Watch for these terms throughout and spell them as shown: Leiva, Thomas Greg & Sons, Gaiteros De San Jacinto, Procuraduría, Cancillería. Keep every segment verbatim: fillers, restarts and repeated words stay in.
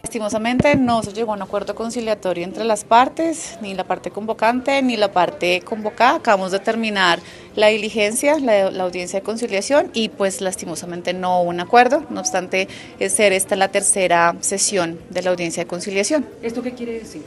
Lastimosamente no se llegó a un acuerdo conciliatorio entre las partes, ni la parte convocante ni la parte convocada. Acabamos de terminar la diligencia, la, la audiencia de conciliación y pues lastimosamente no hubo un acuerdo. No obstante, ser esta la tercera sesión de la audiencia de conciliación. ¿Esto qué quiere decir?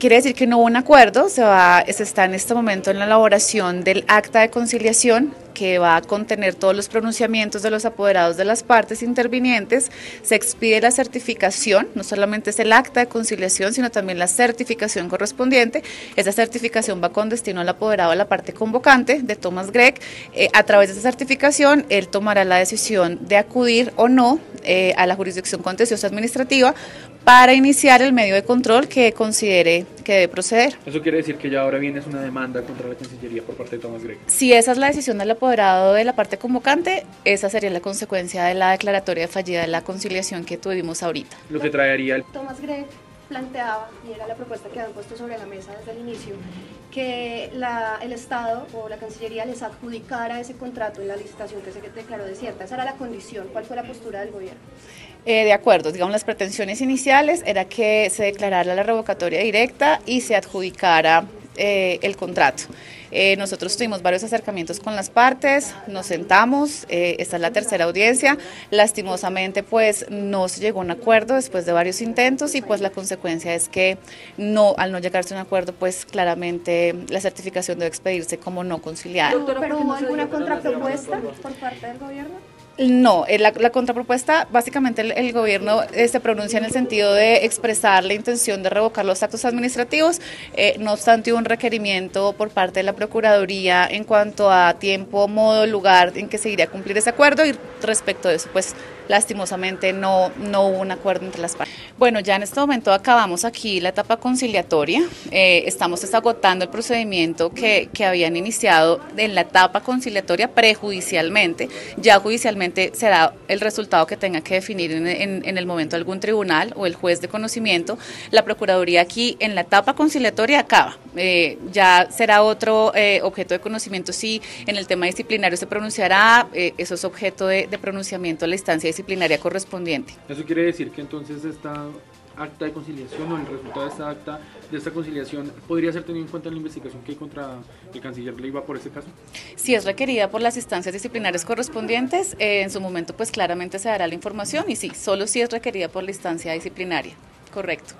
Quiere decir que no hubo un acuerdo, se, va, se está en este momento en la elaboración del acta de conciliación que va a contener todos los pronunciamientos de los apoderados de las partes intervinientes, se expide la certificación, no solamente es el acta de conciliación, sino también la certificación correspondiente. Esa certificación va con destino al apoderado de la parte convocante de Thomas Greg. Eh, a través de esa certificación, él tomará la decisión de acudir o no eh, a la jurisdicción contenciosa administrativa para iniciar el medio de control que considere que debe proceder. ¿Eso quiere decir que ya ahora viene una demanda contra la Cancillería por parte de Thomas Greg? Si esa es la decisión del apoderado de la parte convocante, esa sería la consecuencia de la declaratoria de fallida de la conciliación que tuvimos ahorita. Lo que traería el... Thomas Greg planteaba, y era la propuesta que han puesto sobre la mesa desde el inicio, que la, el Estado o la Cancillería les adjudicara ese contrato en la licitación que se declaró desierta. Esa era la condición. ¿Cuál fue la postura del gobierno? Eh, de acuerdo, digamos, las pretensiones iniciales era que se declarara la revocatoria directa y se adjudicara eh, el contrato. Eh, nosotros tuvimos varios acercamientos con las partes, nos sentamos, eh, esta es la tercera audiencia, lastimosamente pues no se llegó a un acuerdo después de varios intentos y pues la consecuencia es que no, al no llegarse a un acuerdo pues claramente la certificación debe expedirse como no conciliada. Doctora, ¿pero hubo alguna contrapropuesta por parte del gobierno? No, la, la contrapropuesta, básicamente el, el gobierno eh, se pronuncia en el sentido de expresar la intención de revocar los actos administrativos, eh, no obstante hubo un requerimiento por parte de la Procuraduría en cuanto a tiempo, modo, lugar en que se iría a cumplir ese acuerdo y respecto de eso pues lastimosamente no, no hubo un acuerdo entre las partes. Bueno, ya en este momento acabamos aquí la etapa conciliatoria, eh, estamos desagotando el procedimiento que, que habían iniciado en la etapa conciliatoria prejudicialmente, ya judicialmente será el resultado que tenga que definir en, en, en el momento algún tribunal o el juez de conocimiento. La Procuraduría aquí en la etapa conciliatoria acaba, eh, ya será otro eh, objeto de conocimiento si en el tema disciplinario se pronunciará, eh, eso es objeto de, de pronunciamiento a la instancia disciplinaria correspondiente. Eso quiere decir que entonces esta acta de conciliación o el resultado de esta acta de esta conciliación podría ser tenido en cuenta en la investigación que hay contra el canciller Leiva por este caso. Si es requerida por las instancias disciplinarias correspondientes, eh, en su momento pues claramente se dará la información y sí, solo si es requerida por la instancia disciplinaria, correcto.